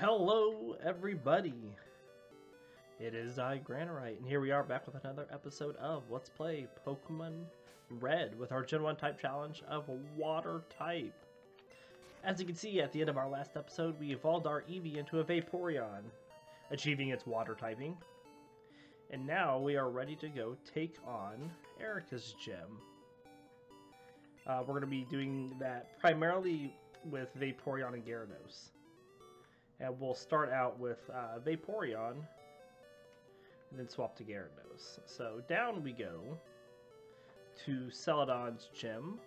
Hello, everybody! It is I, Granorite, and here we are back with another episode of Let's Play Pokemon Red with our Gen 1 type challenge of Water type. As you can see, at the end of our last episode, we evolved our Eevee into a Vaporeon, achieving its Water typing. And now we are ready to go take on Erica's gym. We're going to be doing that primarily with Vaporeon and Gyarados. And we'll start out with Vaporeon, and then swap to Gyarados. So down we go to Celadon's gym.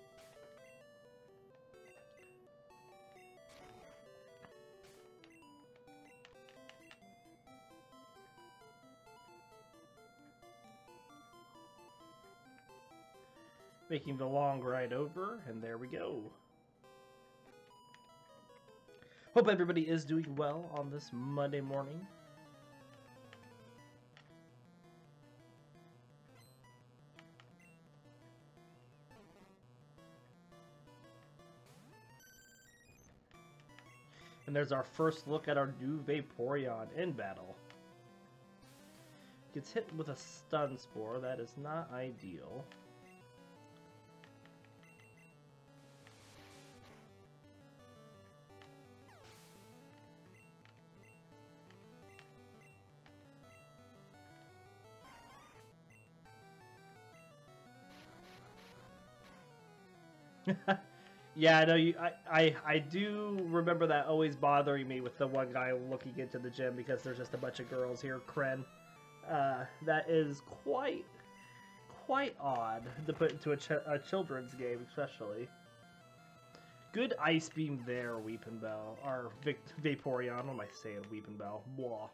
Making the long ride over, and there we go. Hope everybody is doing well on this Monday morning. And there's our first look at our new Vaporeon in battle. Gets hit with a stun spore, that is not ideal. Yeah, I know you. I do remember that always bothering me with the one guy looking into the gym because there's just a bunch of girls here. Kren, that is quite odd to put into a children's game, especially. Good ice beam there, Weepin' Bell or Vaporeon. What am I saying, Weepin' Bell? Blah.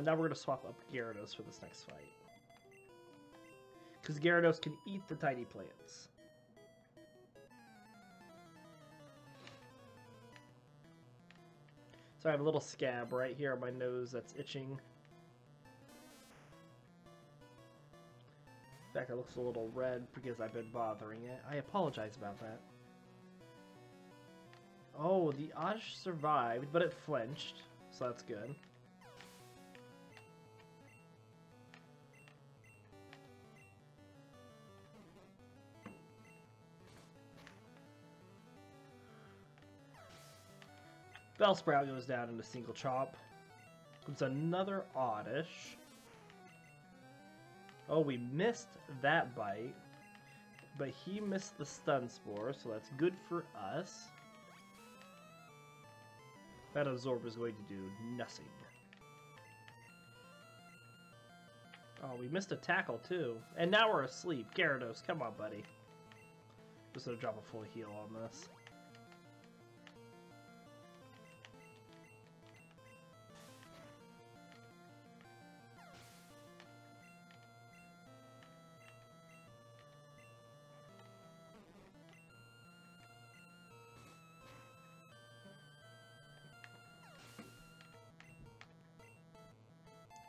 Now we're gonna swap up Gyarados for this next fight. Because Gyarados can eat the tiny plants. So I have a little scab right here on my nose that's itching. In fact, it looks a little red because I've been bothering it. I apologize about that. Oh, the Oddish survived, but it flinched, so that's good. Bellsprout goes down in a single chop. It's another Oddish. Oh, we missed that bite. But he missed the stun spore, so that's good for us. That Absorb is going to do nothing. Oh, we missed a tackle too. And now we're asleep. Gyarados, come on, buddy. Just gonna drop a full heal on this.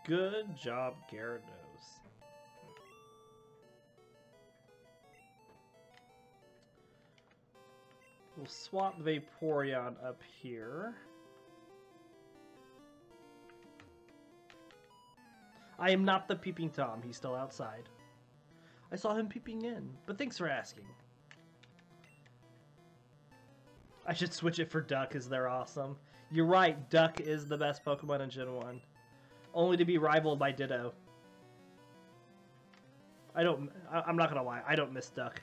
Good job, Gyarados. We'll swap Vaporeon up here. I am not the peeping Tom. He's still outside. I saw him peeping in, but thanks for asking. I should switch it for Duck, as they're awesome. You're right, Duck is the best Pokemon in Gen 1. Only to be rivaled by Ditto. I'm not gonna lie, I don't miss Duck.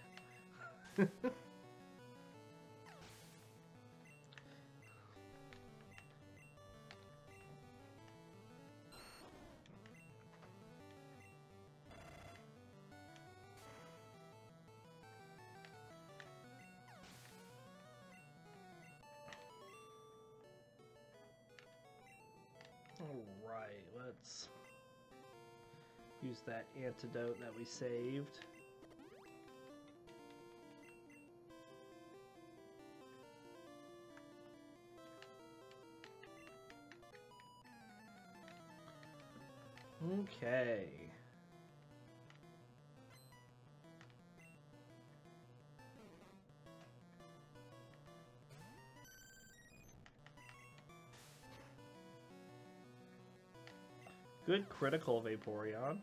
Alright, let's use that antidote that we saved. Okay. Good critical, Vaporeon.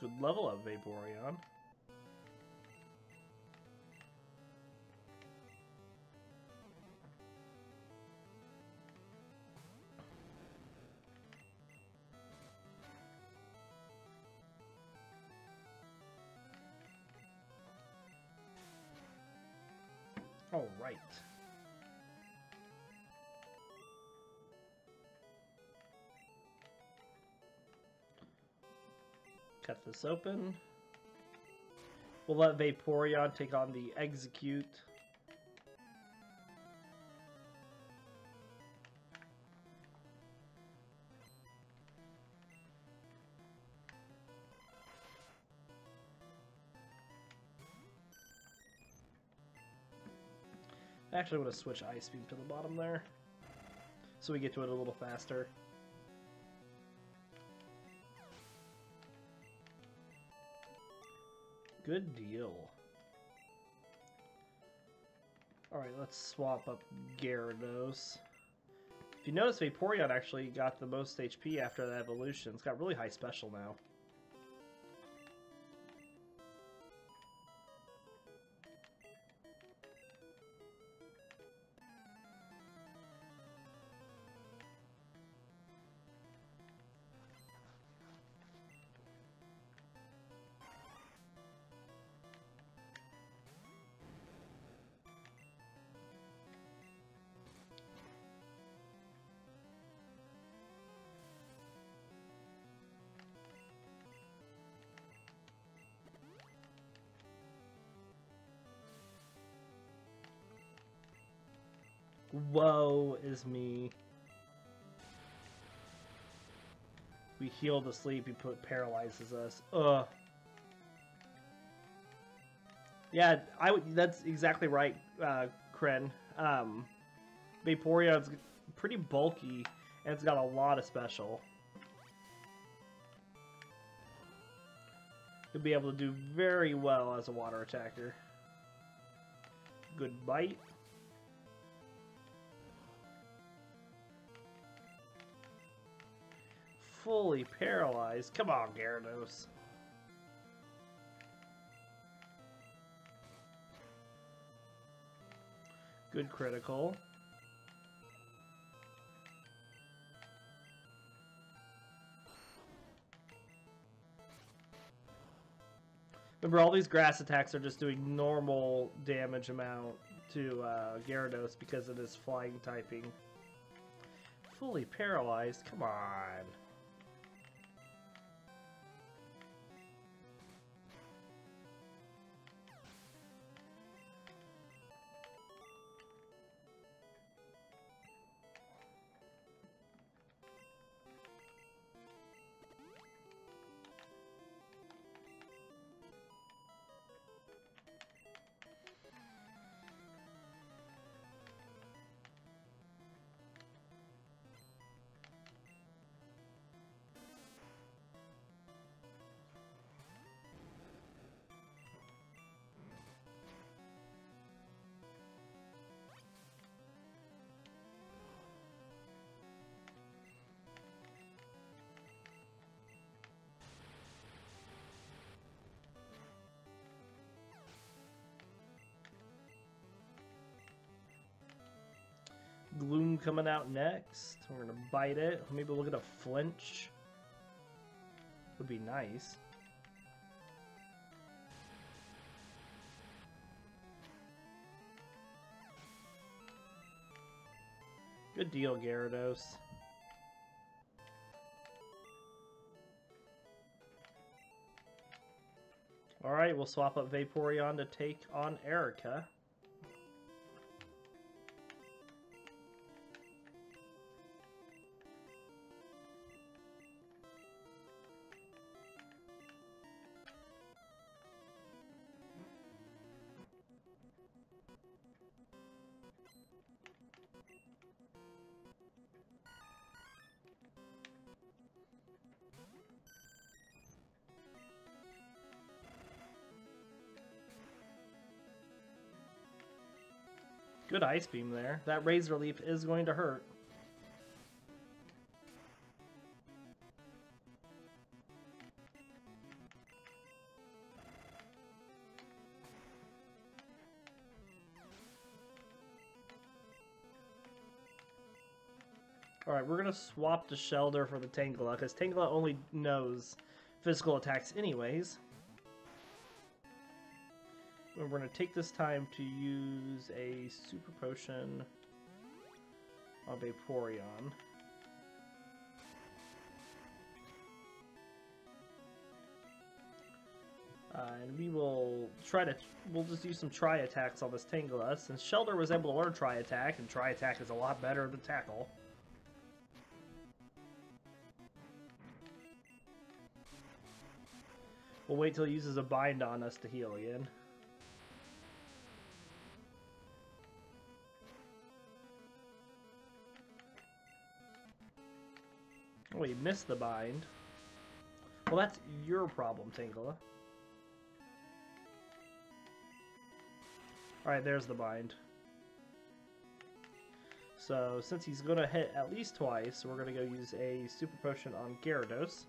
Good level up, Vaporeon. All right. Cut this open. We'll let Vaporeon take on the Execute. I actually want to switch Ice Beam to the bottom there, so we get to it a little faster. Good deal. Alright, let's swap up Gyarados. If you notice, Vaporeon actually got the most HP after that evolution. It's got really high special now. Woe is me. We heal the sleep, he paralyzes us. Ugh. Yeah, that's exactly right, Kren. Vaporeon's pretty bulky, and it's got a lot of special. He'll be able to do very well as a water attacker. Good bite. Fully paralyzed. Come on, Gyarados. Good critical. Remember, all these grass attacks are just doing normal damage amount to Gyarados because of his flying typing. Fully paralyzed. Come on. Gloom coming out next. We're gonna bite it. Maybe we'll get a flinch. Would be nice. Good deal, Gyarados. Alright, we'll swap up Vaporeon to take on Erica. Good Ice Beam there. That Razor Leaf is going to hurt. Alright, we're going to swap to Shellder for the Tangela, because Tangela only knows physical attacks anyways. And we're going to take this time to use a Super Potion on Vaporeon. And we will try to, we'll just use some Tri-Attacks on this Tangela, since Shellder was able to learn Tri-Attack, and Tri-Attack is a lot better than Tackle. We'll wait till he uses a Bind on us to heal again. Oh, you missed the Bind. Well, that's your problem, Tangela. Alright, there's the Bind. So, since he's going to hit at least twice, we're going to go use a Super Potion on Gyarados.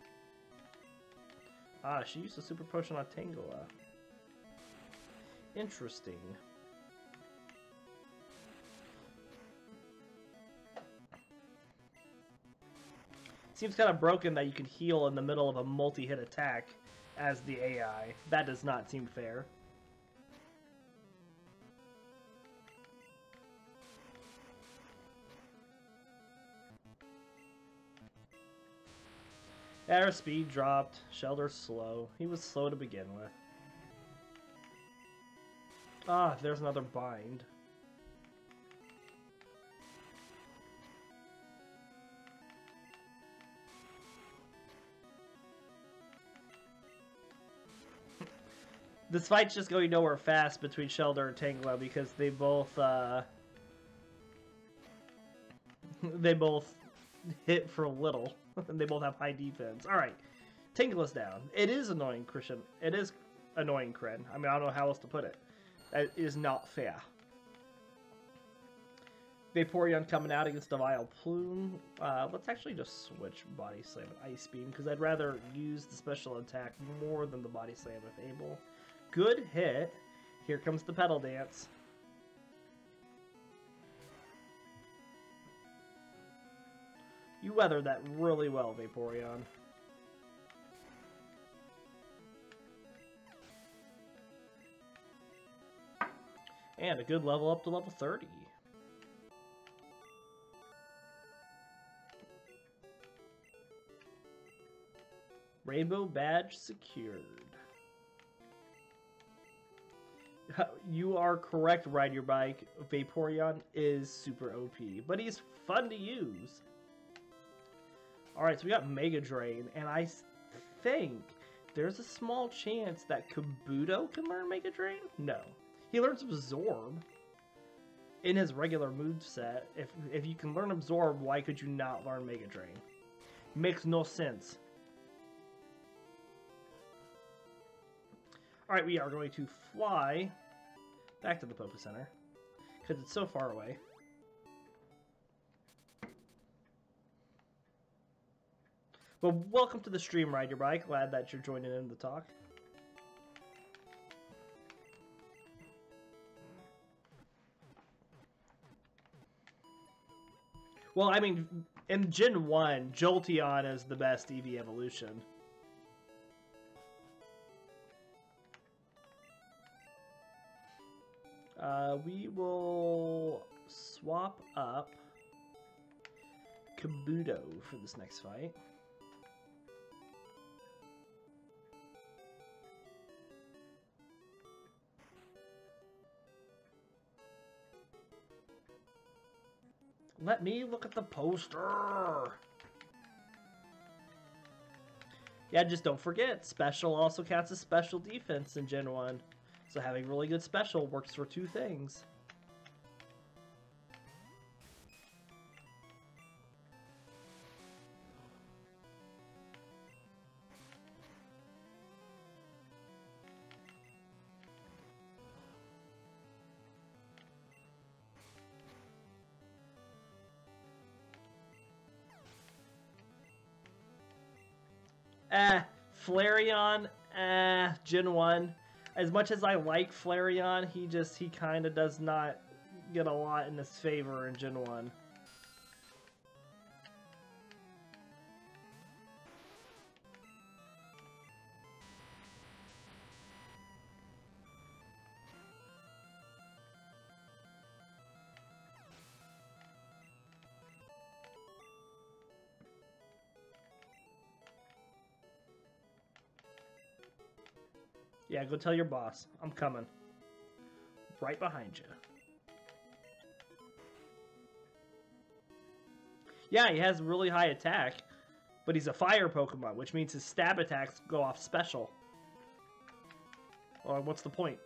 Ah, she used a Super Potion on Tangela. Interesting. Seems kind of broken that you can heal in the middle of a multi-hit attack as the AI. That does not seem fair. Air speed dropped, Shellder's slow. He was slow to begin with. Ah, there's another Bind. This fight's just going nowhere fast between Shellder and Tangela because they both, hit for little, and they both have high defense. Alright, Tangela's down. It is annoying, Christian. It is annoying, Kren. I mean, I don't know how else to put it. That is not fair. Vaporeon coming out against a Vile Plume. Let's actually just switch Body Slam and Ice Beam, because I'd rather use the special attack more than the Body Slam if able. Good hit. Here comes the Petal Dance. You weathered that really well, Vaporeon. And a good level up to level 30. Rainbow Badge secured. You are correct, Ride Your Bike. Vaporeon is super OP, but he's fun to use. Alright, so we got Mega Drain, and I think there's a small chance that Kabuto can learn Mega Drain? No. He learns Absorb in his regular moveset. If you can learn Absorb, why could you not learn Mega Drain? Makes no sense. Alright, we are going to fly back to the Poké Center, because it's so far away. Well, welcome to the stream, Ride Your Bike. Glad that you're joining in the talk. Well, I mean, in Gen 1, Jolteon is the best Eevee evolution. We will swap up Kabuto for this next fight. Let me look at the poster! Yeah, just don't forget, special also counts as special defense in Gen 1. So having really good special works for two things. Flareon, Gen 1. As much as I like Flareon, he kind of does not get a lot in his favor in Gen 1. Yeah, go tell your boss. I'm coming. Right behind you. Yeah, he has really high attack, but he's a fire Pokemon, which means his stab attacks go off special. Or what's the point?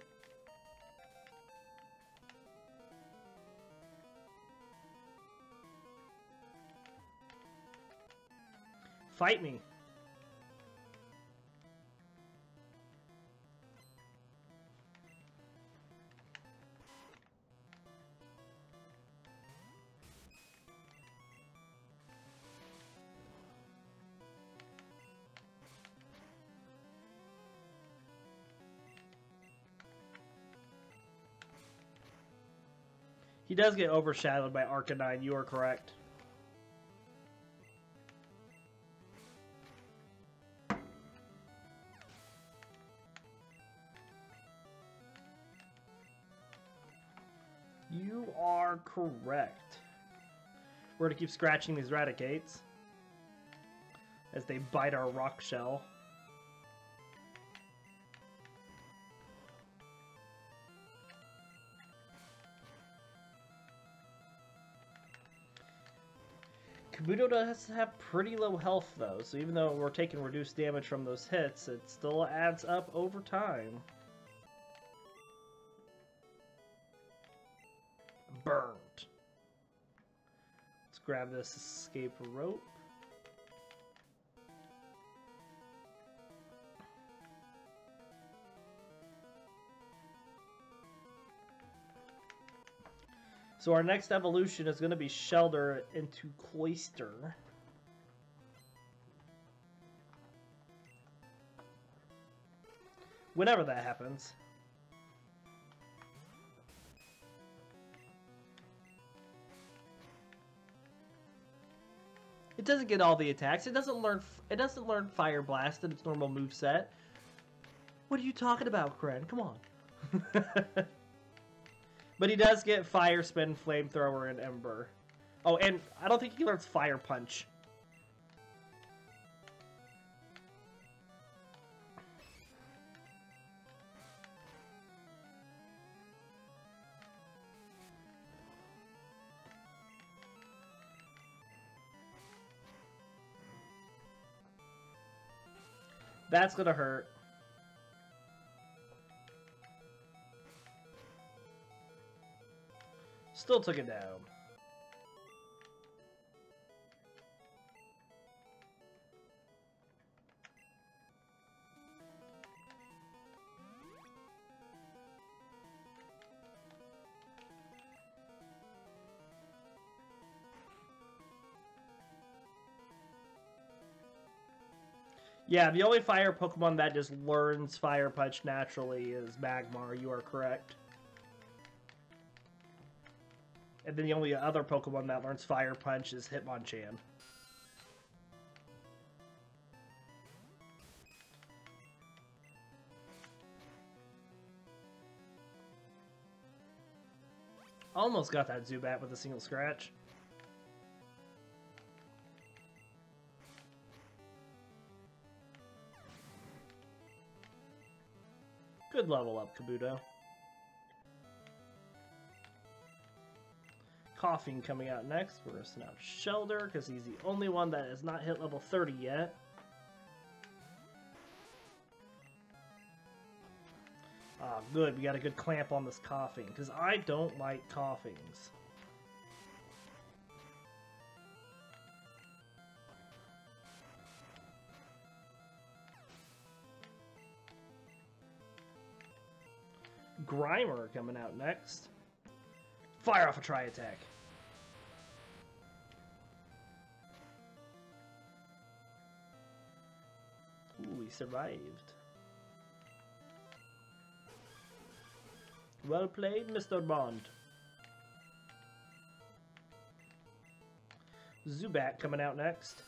Fight me. He does get overshadowed by Arcanine, you are correct. You are correct. We're going to keep scratching these Raticates as they bite our rock shell. Kabuto does have pretty low health though, so even though we're taking reduced damage from those hits, it still adds up over time. Burned. Let's grab this escape rope. So our next evolution is going to be Shellder into Cloyster. Whenever that happens. It doesn't get all the attacks. It doesn't learn Fire Blast in its normal moveset. What are you talking about, Kren? Come on. But he does get Fire Spin, Flamethrower, and Ember. Oh, and I don't think he learns Fire Punch. That's gonna hurt. Still took it down. Yeah, the only fire Pokemon that just learns Fire Punch naturally is Magmar, you are correct. And then the only other Pokemon that learns Fire Punch is Hitmonchan. Almost got that Zubat with a single scratch. Good level up, Kabuto. Koffing coming out next. We're going to send out Shellder because he's the only one that has not hit level 30 yet. Ah, good. We got a good clamp on this Koffing because I don't like Koffings. Grimer coming out next. Fire off a Tri-Attack. Ooh, he survived. Well played, Mr. Bond. Zubat coming out next.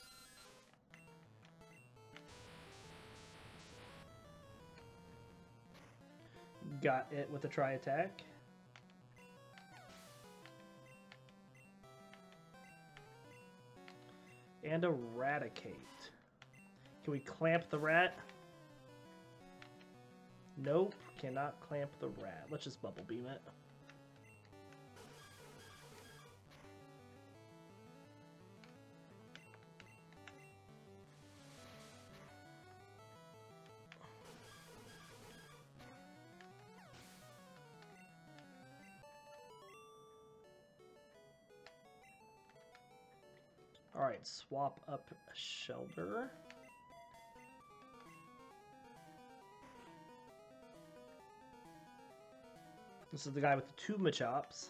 Got it with a Tri-Attack. And Eradicate. Can we clamp the rat? Nope, cannot clamp the rat. Let's just Bubble Beam it. Alright, swap up Shellder. This is the guy with the two Machops.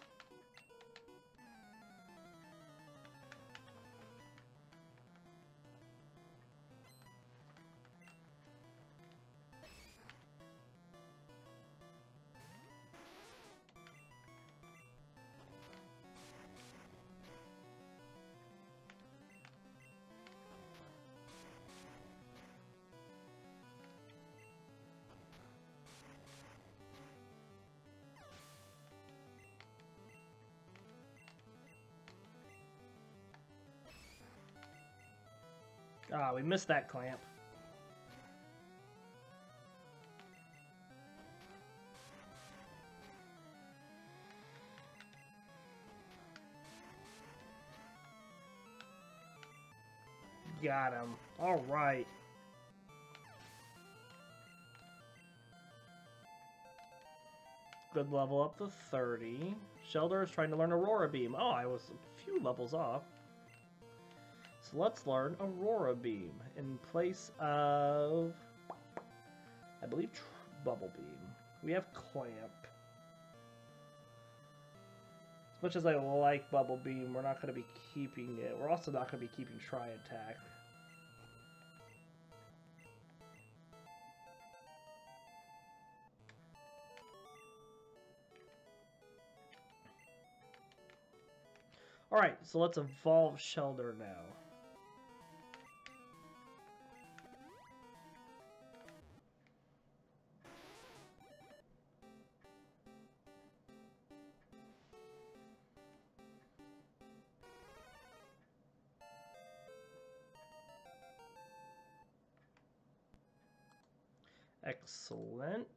Ah, we missed that clamp. Got him. All right. Good level up to 30. Shellder is trying to learn Aurora Beam. Oh, I was a few levels off. So let's learn Aurora Beam in place of, I believe, Bubble Beam. We have Clamp. As much as I like Bubble Beam, we're not going to be keeping it. We're also not going to be keeping Tri-Attack. Alright, so let's evolve Shellder now. Excellent.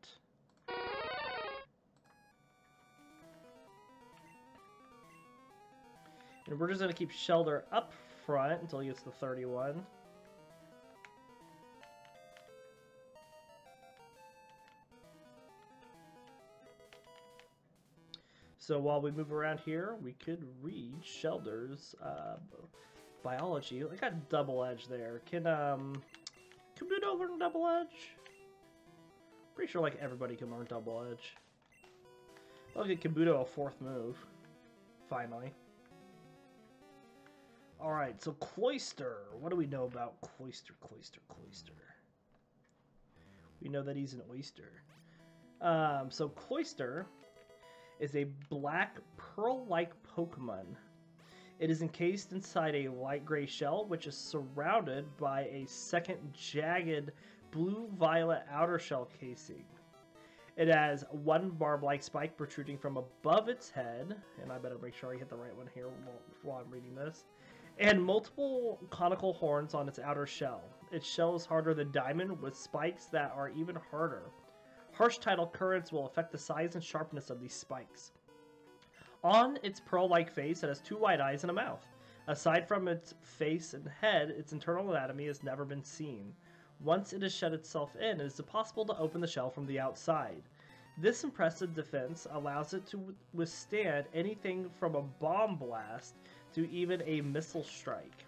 And we're just going to keep Shellder up front until he gets to 31. So while we move around here, we could read Shellder's biology. I got Double Edge there. Can Kabuto learn Double Edge? Pretty sure like everybody can learn Double Edge. I'll get Kabuto a fourth move. Finally. Alright, so Cloyster. What do we know about Cloyster, Cloyster? We know that he's an oyster. So Cloyster is a black pearl-like Pokemon. It is encased inside a light gray shell, which is surrounded by a second jagged blue-violet outer shell casing. It has one barb-like spike protruding from above its head, and I better make sure I hit the right one here while I'm reading this, and multiple conical horns on its outer shell. Its shell is harder than diamond, with spikes that are even harder. Harsh tidal currents will affect the size and sharpness of these spikes. On its pearl-like face, it has two wide eyes and a mouth. Aside from its face and head, its internal anatomy has never been seen. Once it has shut itself in, it is impossible to open the shell from the outside. This impressive defense allows it to withstand anything from a bomb blast to even a missile strike.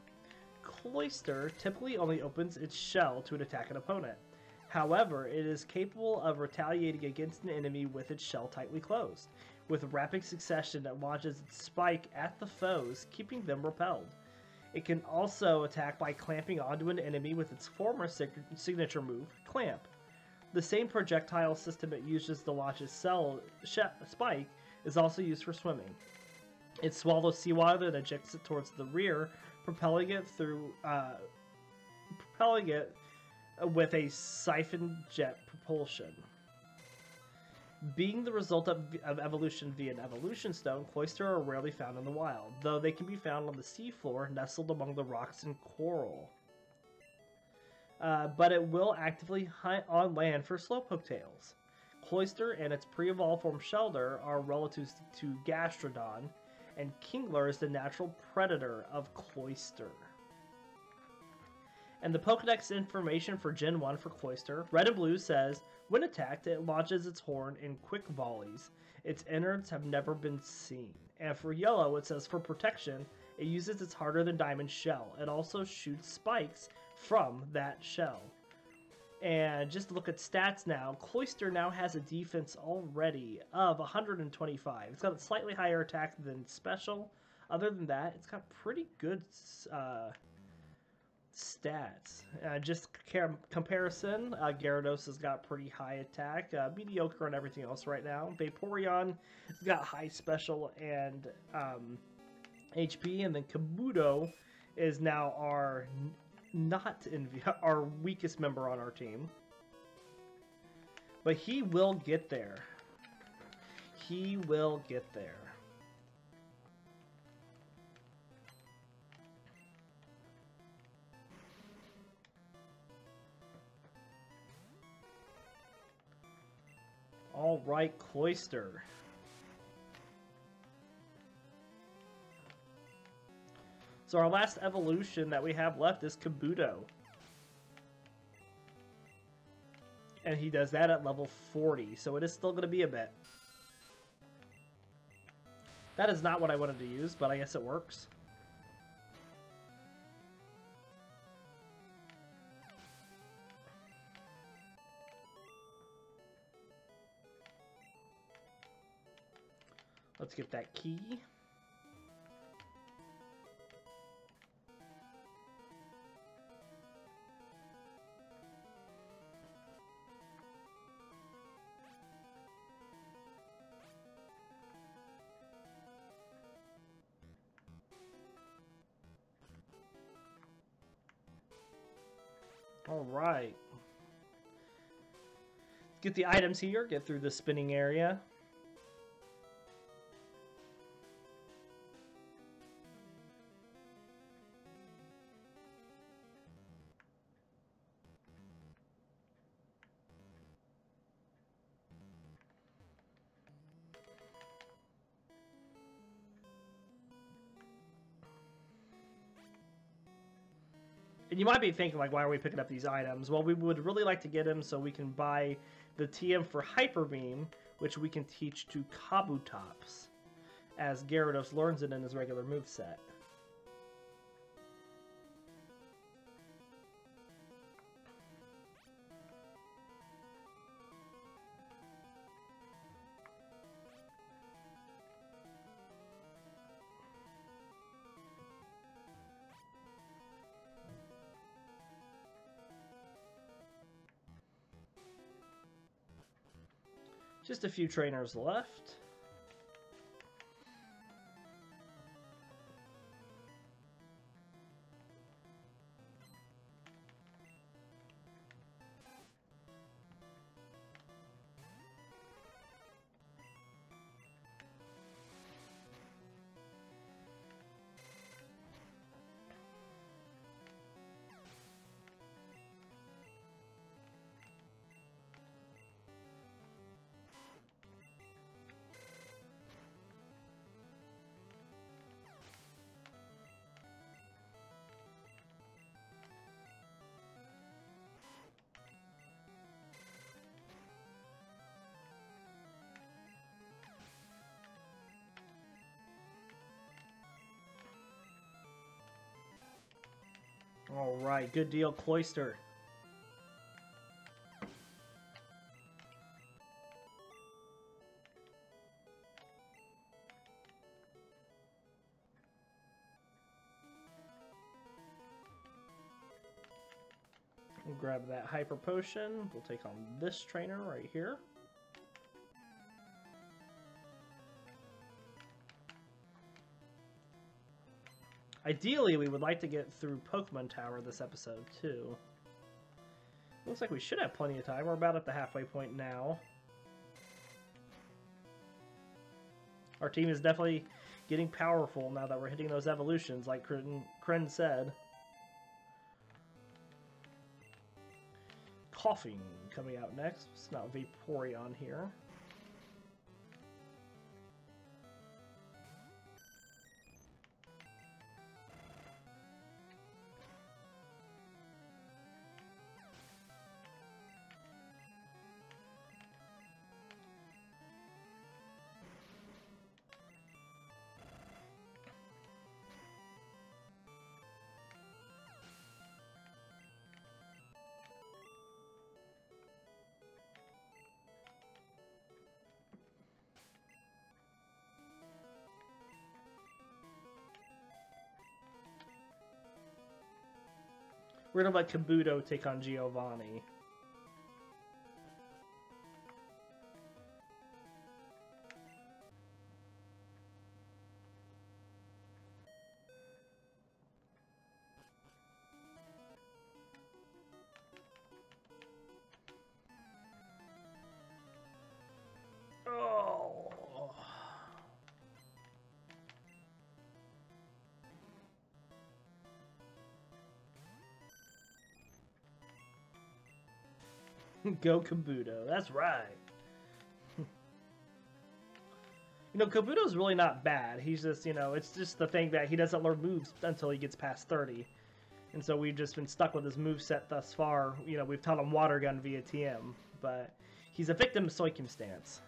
Cloyster typically only opens its shell to attack an opponent. However, it is capable of retaliating against an enemy with its shell tightly closed. With rapid succession, it launches its spike at the foes, keeping them repelled. It can also attack by clamping onto an enemy with its former signature move, Clamp. The same projectile system it uses to launch its spike is also used for swimming. It swallows seawater and ejects it towards the rear, propelling it with a siphon jet propulsion. Being the result of evolution via an evolution stone, Cloyster are rarely found in the wild, though they can be found on the seafloor, nestled among the rocks and coral. But it will actively hunt on land for slowpoke tails. Cloyster and its pre-evolved form Shellder are relatives to Gastrodon, and Kingler is the natural predator of Cloyster. And the Pokedex information for Gen 1 for Cloyster, Red and Blue says, when attacked, it launches its horn in quick volleys. Its innards have never been seen. And for Yellow, it says, for protection, it uses its harder-than-diamond shell. It also shoots spikes from that shell. And just look at stats now. Cloyster now has a defense already of 125. It's got a slightly higher attack than Special. Other than that, it's got pretty good stats. Just comparison, Gyarados has got pretty high attack, mediocre and everything else right now. Vaporeon has got high special and HP, and then Kabuto is now our weakest member on our team. But he will get there. He will get there. All right, Cloyster. So our last evolution that we have left is Kabuto. And he does that at level 40, so it is still going to be a bit. That is not what I wanted to use, but I guess it works. Let's get that key. All right. Let's get the items here, get through the spinning area. You might be thinking, like, why are we picking up these items? Well, we would really like to get them so we can buy the TM for Hyper Beam, which we can teach to Kabutops, as Gyarados learns it in his regular moveset. Just a few trainers left. All right, good deal, Cloyster. We'll grab that Hyper Potion. We'll take on this trainer right here. Ideally, we would like to get through Pokemon Tower this episode, too. Looks like we should have plenty of time. We're about at the halfway point now. Our team is definitely getting powerful now that we're hitting those evolutions, like Kren said. Koffing coming out next. It's not Vaporeon here. We're gonna let Kabuto take on Giovanni. Go Kabuto. That's right. You know, Kabuto's really not bad. He's just, you know, it's just the thing that he doesn't learn moves until he gets past 30. And so we've just been stuck with his moveset thus far. You know, we've taught him Water Gun via TM, but he's a victim of circumstance.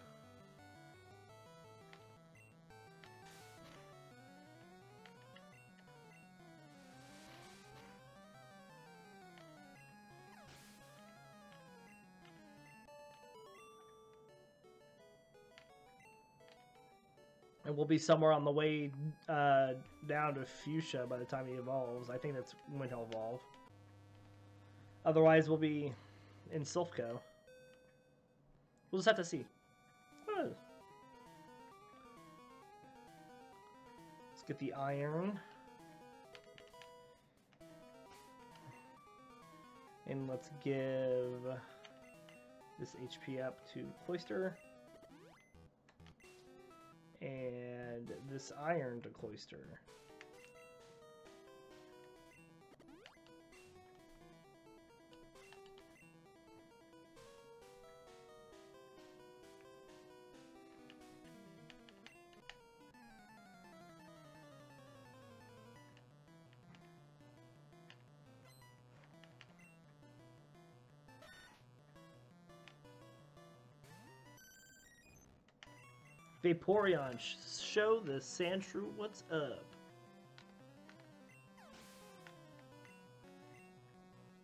We'll be somewhere on the way down to Fuchsia by the time he evolves. I think that's when he'll evolve. Otherwise, we'll be in Silph Scope. We'll just have to see. Oh. Let's get the iron. And let's give this HP up to Cloyster. And this iron to Cloyster. Vaporeon, show the Sandshrew what's up.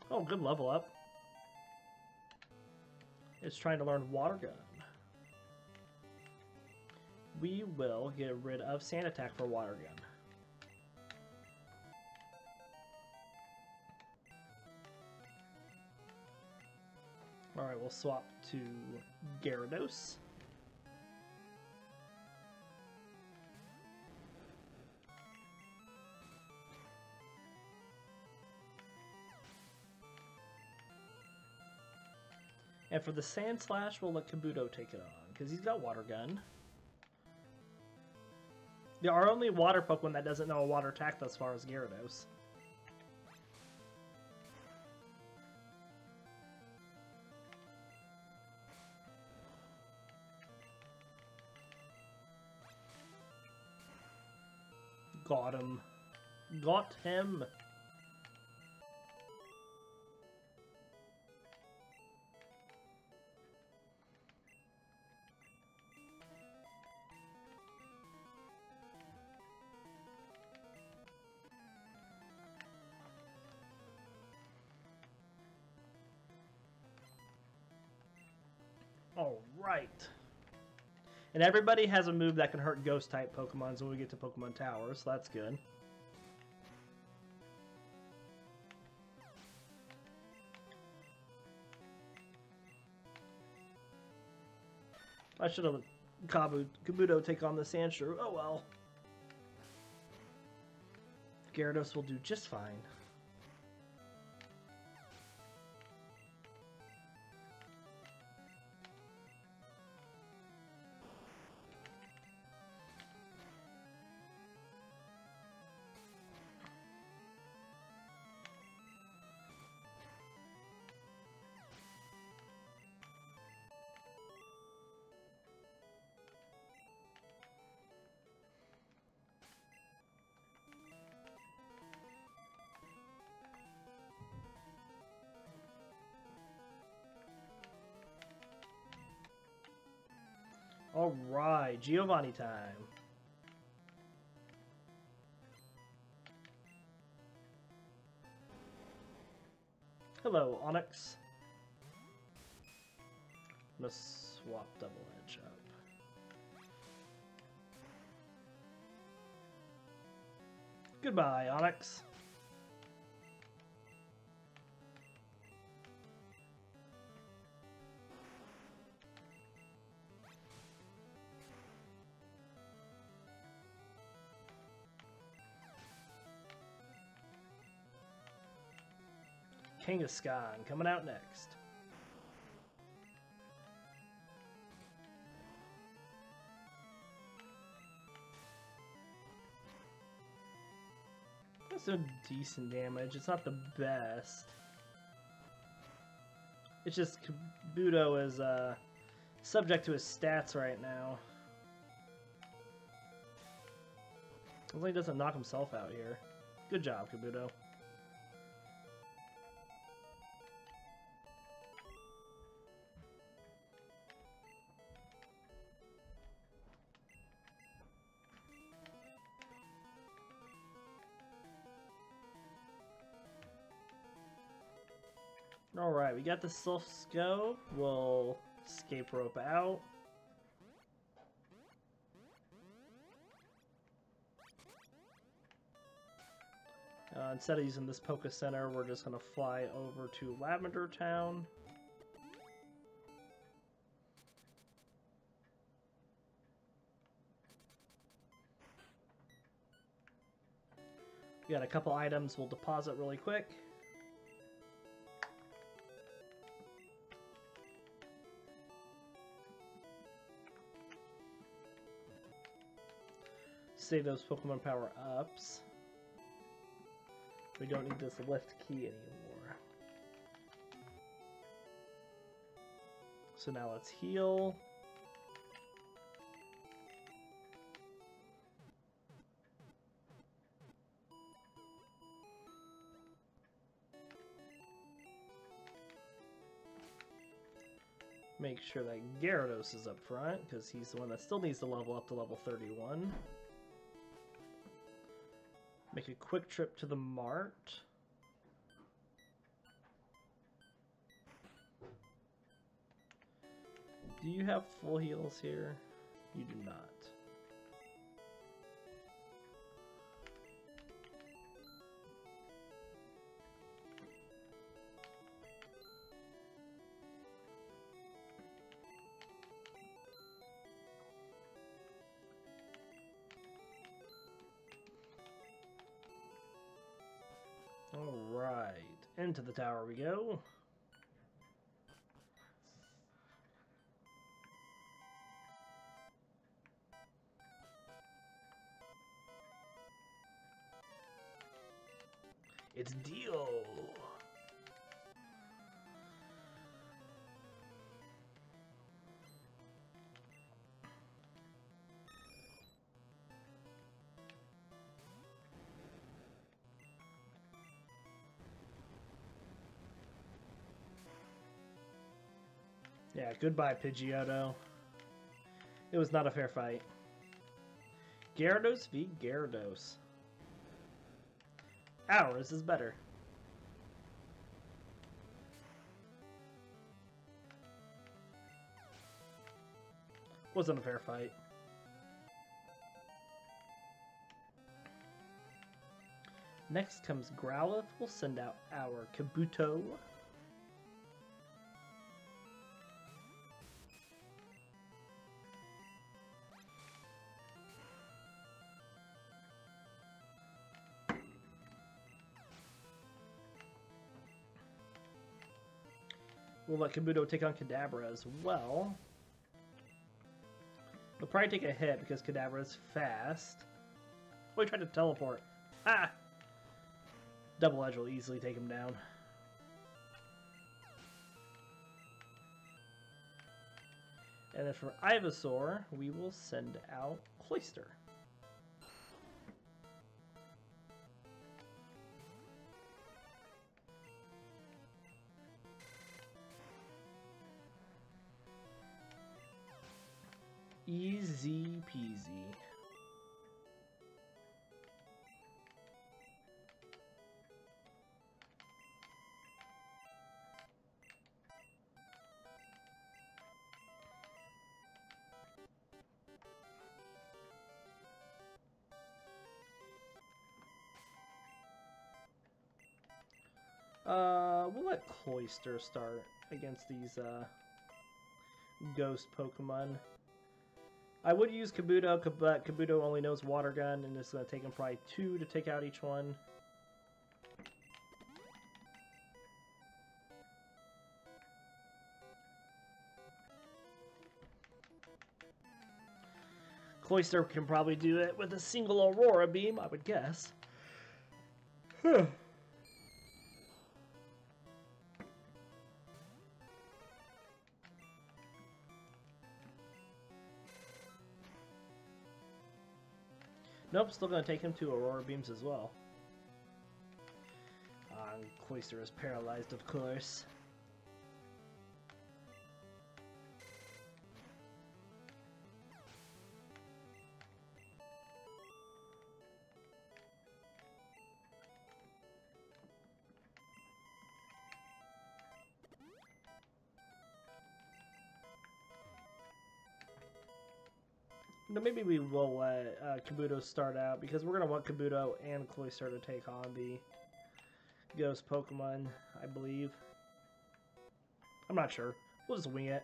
Oh, good level up. It's trying to learn Water Gun. We will get rid of Sand Attack for Water Gun. Alright, we'll swap to Gyarados. And for the Sand Slash, we'll let Kabuto take it on, because he's got Water Gun. The our only Water Pokemon that doesn't know a Water Attack thus far is Gyarados. Got him. Got him. Alright. And everybody has a move that can hurt Ghost-type Pokemons when we get to Pokemon Tower, so that's good. I should have let Kabuto take on the Sandshrew. Oh well. Gyarados will do just fine. Alright, Giovanni time. Hello, Onyx. I'm gonna swap Double Edge up. Goodbye, Onyx. Kangaskhan coming out next. That's some decent damage. It's not the best. It's just Kabuto is subject to his stats right now. As long as he doesn't knock himself out here. Good job, Kabuto. Alright, we got the Silph Scope. We'll escape rope out. Instead of using this Poké Center, we're just going to fly over to Lavender Town. We got a couple items we'll deposit really quick. Save those Pokemon power ups. We don't need this lift key anymore. So now let's heal. Make sure that Gyarados is up front because he's the one that still needs to level up to level 31. Make a quick trip to the mart. Do you have full heals here? You do not. Alright, into the tower we go. It's Dio! Yeah, goodbye, Pidgeotto. It was not a fair fight. Gyarados v. Gyarados. Ours is better. Wasn't a fair fight. Next comes Growlithe. We'll send out our Kabuto. We'll let Kabuto take on Kadabra as well. He'll probably take a hit because Kadabra's fast. Oh, he tried to teleport. Ah! Double Edge will easily take him down. And then for Ivysaur, we will send out Cloyster. Easy peasy. We'll let Cloyster start against these ghost Pokemon. I would use Kabuto, but Kabuto only knows Water Gun, and it's going to take him probably 2 to take out each one. Cloyster can probably do it with a single Aurora Beam, I would guess. Huh. Nope, still going to take him 2 Aurora Beams as well. Cloyster is paralyzed, of course. Maybe we will let Kabuto start out, because we're going to want Kabuto and Cloyster to take on the ghost Pokemon, I believe. I'm not sure. We'll just wing it.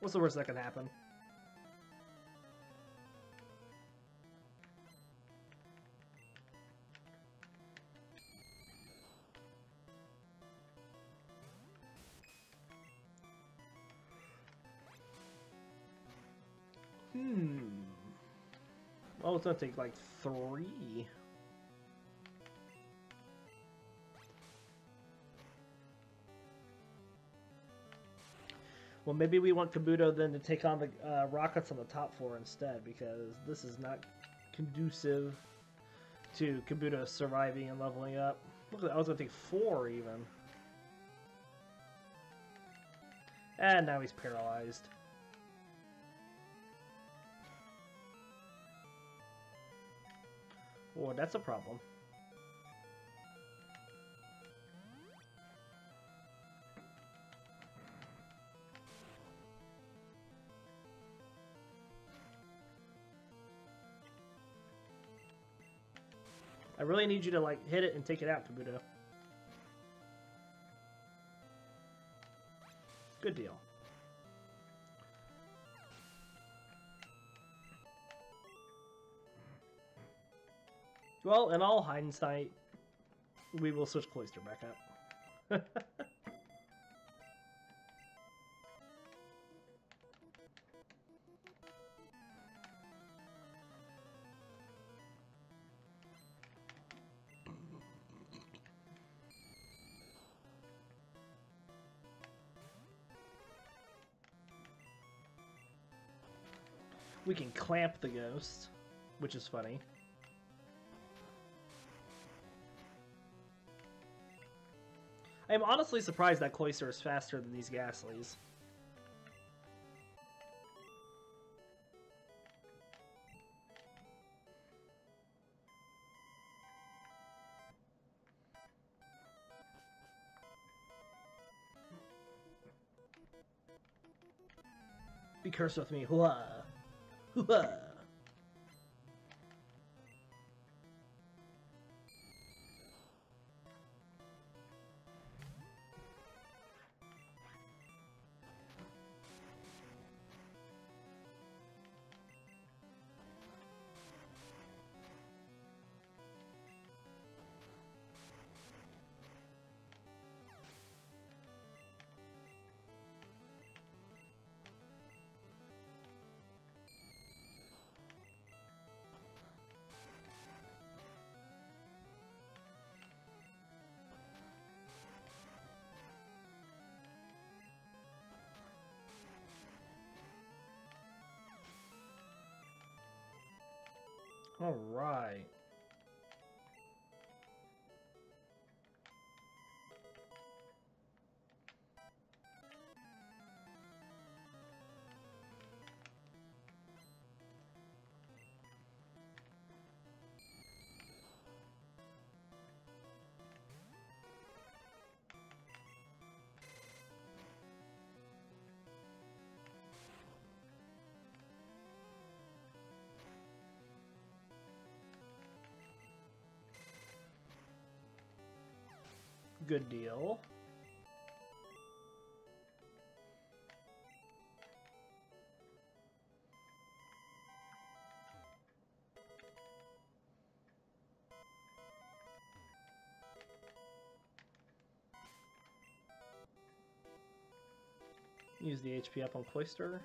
What's the worst that can happen? Oh, it's gonna take like 3. Well, maybe we want Kabuto then to take on the rockets on the top 4 instead, because this is not conducive to Kabuto surviving and leveling up. Look at that, I was gonna take 4 even. And now he's paralyzed. Oh, that's a problem. I really need you to, like, hit it and take it out, Kabuto. Good deal. Well, in all hindsight, we will switch Cloyster back up. We can clamp the ghost, which is funny. I'm honestly surprised that Cloyster is faster than these Ghastlys. Be cursed with me, hoo-ah! Hoo-ah! All right. good deal. Use the HP up on Cloyster.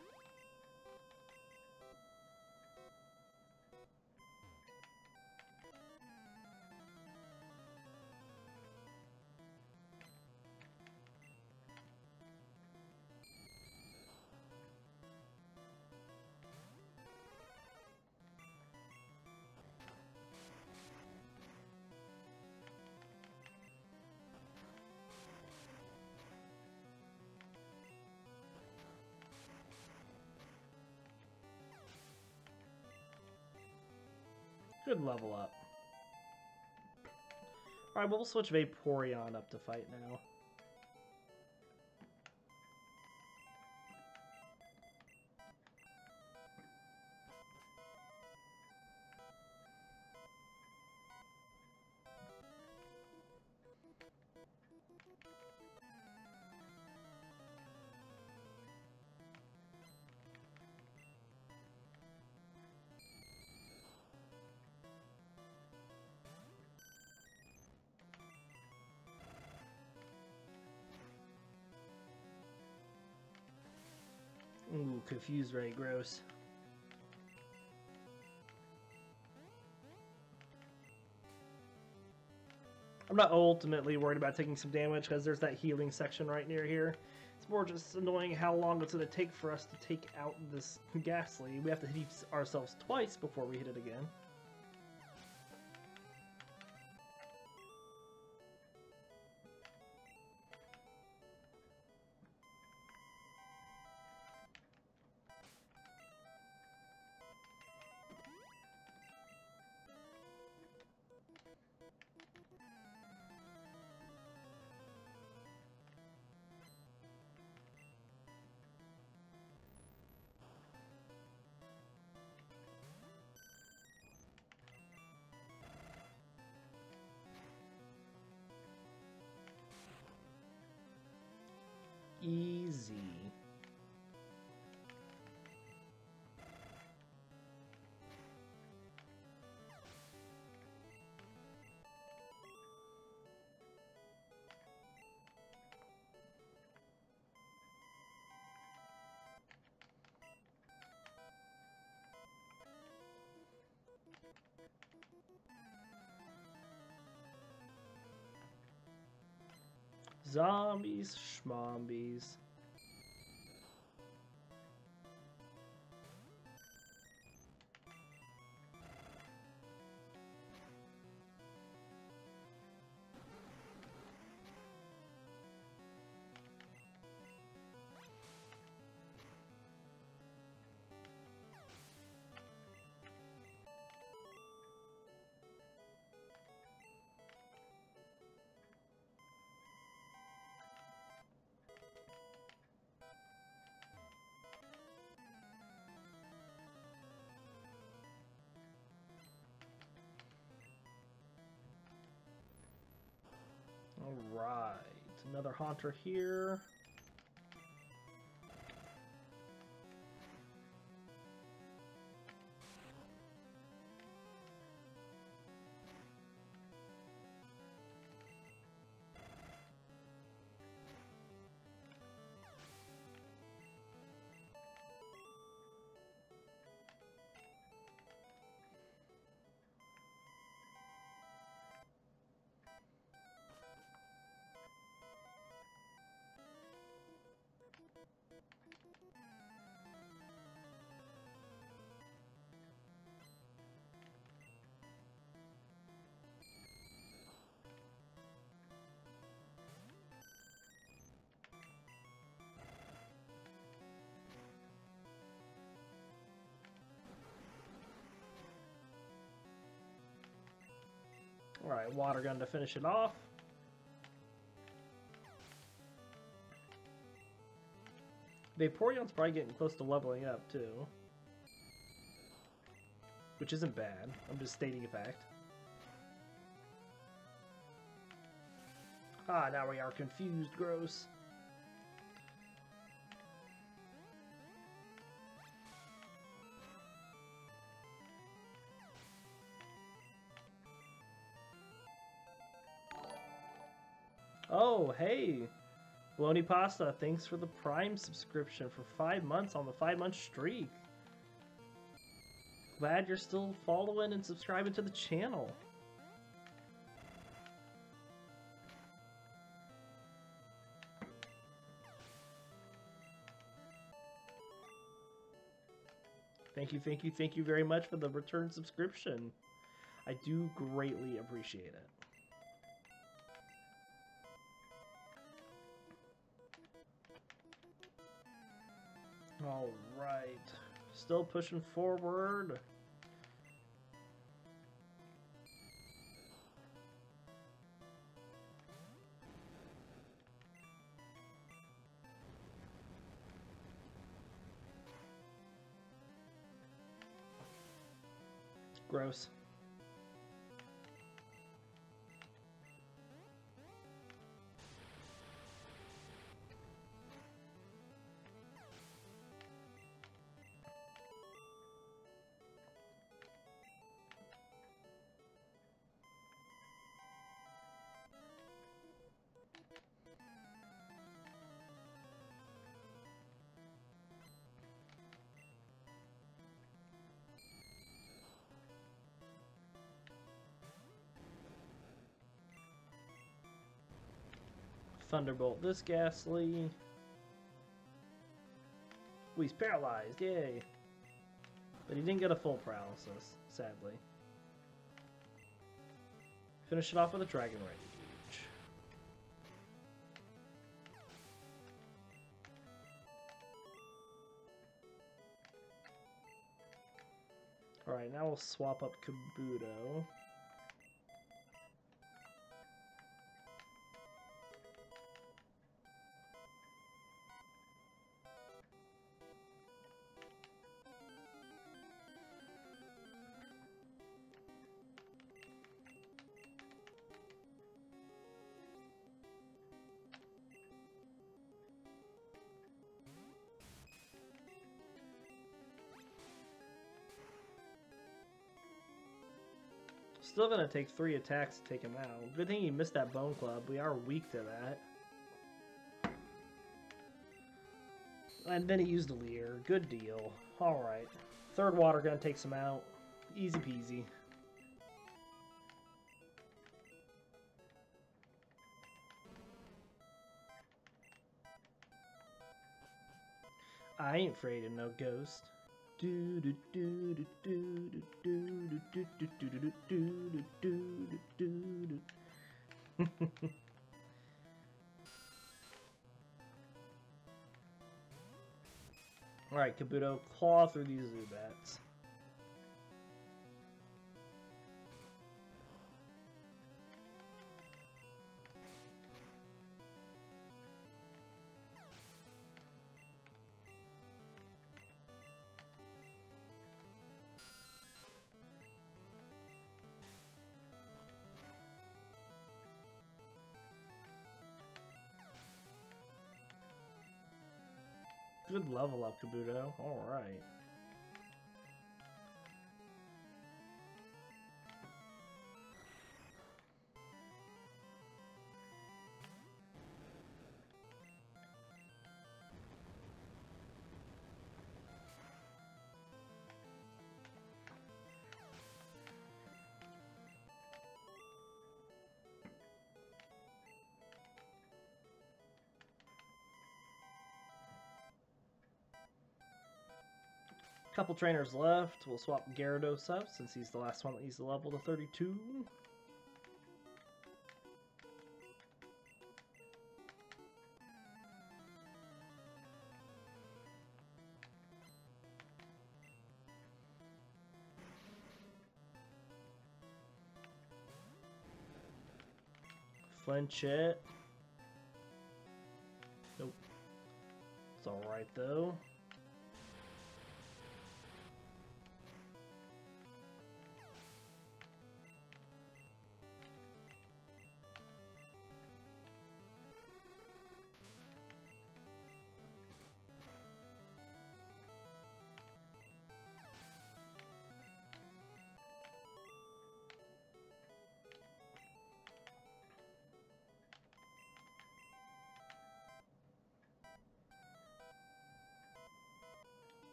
Good level up. Alright, we'll switch Vaporeon up to fight now. Ooh, Confuse Ray, gross. I'm not ultimately worried about taking some damage because there's that healing section right near here. It's more just annoying how long it's going to take for us to take out this Ghastly. We have to hit ourselves twice before we hit it again. Easy. Zombies, schmombies. Alright, another Haunter here. Alright, Water Gun to finish it off. Vaporeon's probably getting close to leveling up, too. Which isn't bad. I'm just stating a fact. Ah, now we are confused, gross. Oh, hey! Bologna Pasta, thanks for the Prime subscription for 5 months on the 5-month streak. Glad you're still following and subscribing to the channel. Thank you very much for the return subscription. I do greatly appreciate it. All right, still pushing forward. Gross. Thunderbolt this Ghastly. We's paralyzed, yay! But he didn't get a full paralysis, sadly. Finish it off with a Dragonite. Alright, now we'll swap up Kabuto. Still gonna take 3 attacks to take him out. Good thing he missed that Bone Club. We are weak to that. And then he used a Leer. Good deal. Alright. Third Water Gun takes him out. Easy peasy. I ain't afraid of no ghost. All right, Kabuto, claw through these Zubats. Good level up, Kabuto. Alright. Couple trainers left. We'll swap Gyarados up since he's the last one that needs to level to 32. Flinch it. Nope. It's alright though.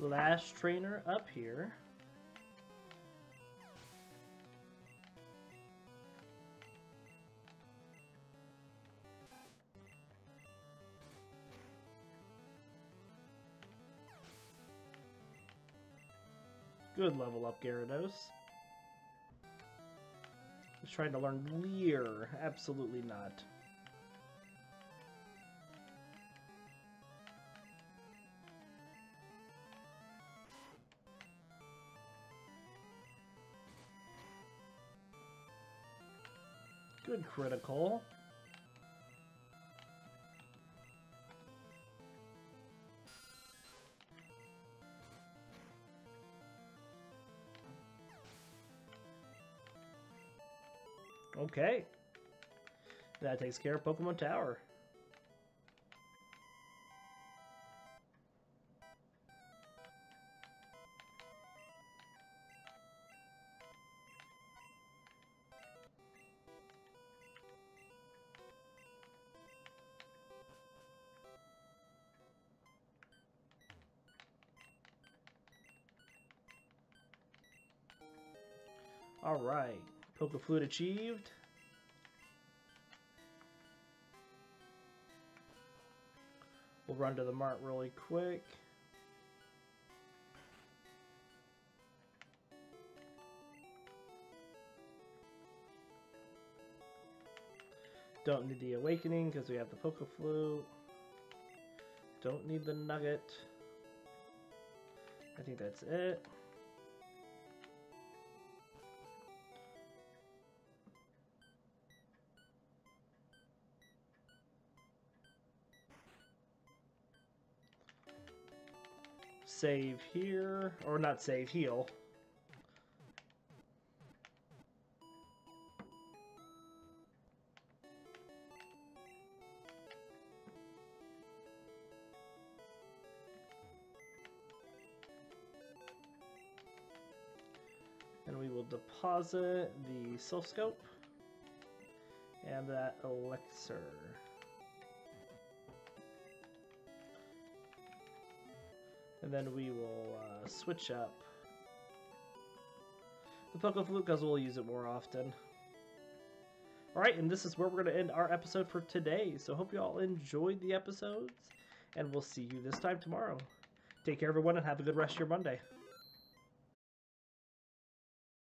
Lash Trainer up here. Good level up, Gyarados. He's trying to learn Leer. Absolutely not. Good critical. Okay, that takes care of Pokemon Tower. All right, Poké Flute achieved. We'll run to the mart really quick. Don't need the Awakening because we have the Poké Flute. Don't need the Nugget. I think that's it. Save here, or not save, heal. And we will deposit the Silph Scope and that elixir. And then we will switch up the Poké Flute because we'll use it more often. Alright, and this is where we're going to end our episode for today. So hope you all enjoyed the episodes, and we'll see you this time tomorrow. Take care, everyone, and have a good rest of your Monday.